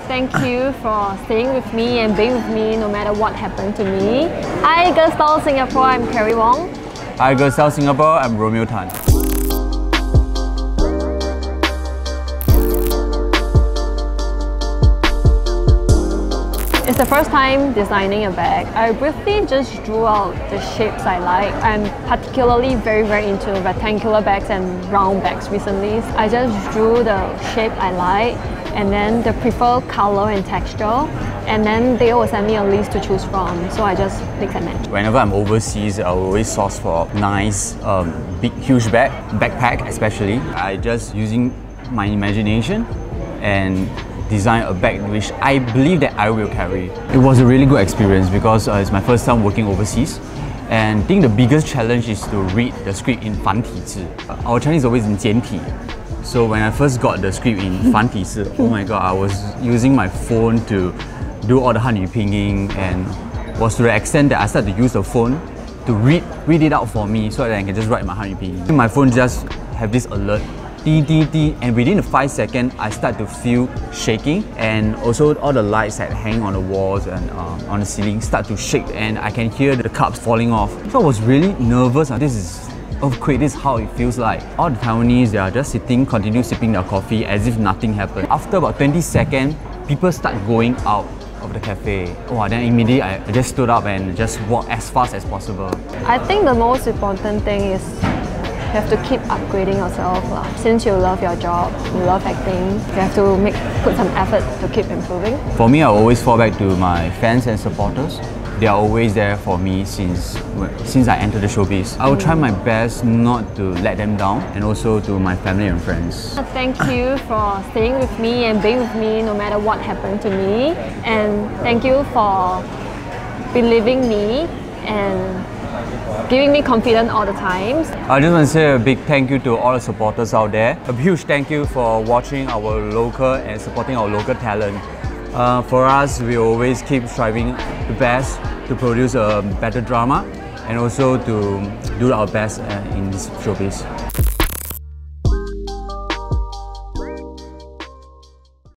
Thank you for staying with me and being with me no matter what happened to me. Hi Girl Style Singapore, I'm Carrie Wong. Hi Girl Style Singapore, I'm Romeo Tan. It's the first time designing a bag. I briefly just drew out the shapes I like. I'm particularly very into rectangular bags and round bags recently. I just drew the shape I like and then the preferred color and texture, and then they will send me a list to choose from, so I just mix and match. Whenever I'm overseas, I always source for nice, big, huge backpack especially. I just using my imagination and design a bag which I believe that I will carry. It was a really good experience because it's my first time working overseas, and I think the biggest challenge is to read the script in fantizi. Our Chinese is always in jian-ti, so when I first got the script in fantizi, oh my god, I was using my phone to do all the Hanyu Pinyin, and was to the extent that I started to use the phone to read it out for me so that I can just write my Hanyu Pinyin. My phone just have this alert, and within the 5 seconds, I start to feel shaking, and also all the lights that hang on the walls and on the ceiling start to shake, and I can hear the cups falling off. So I was really nervous. This is earthquake, this is how it feels like. All the Taiwanese, they are just sitting, continue sipping their coffee as if nothing happened. After about 20 seconds, people start going out of the cafe. Wow, then immediately I just stood up and just walked as fast as possible. I think the most important thing is you have to keep upgrading yourself. Since you love your job, you love acting, you have to put some effort to keep improving. For me, I always fall back to my fans and supporters. They are always there for me since I entered the showbiz. I will try my best not to let them down, and also to my family and friends. Thank you for staying with me and being with me no matter what happened to me. And thank you for believing me and giving me confidence all the time. I just want to say a big thank you to all the supporters out there. A huge thank you for watching our local and supporting our local talent. For us, we always keep striving the best to produce a better drama, and also to do our best in this showbiz.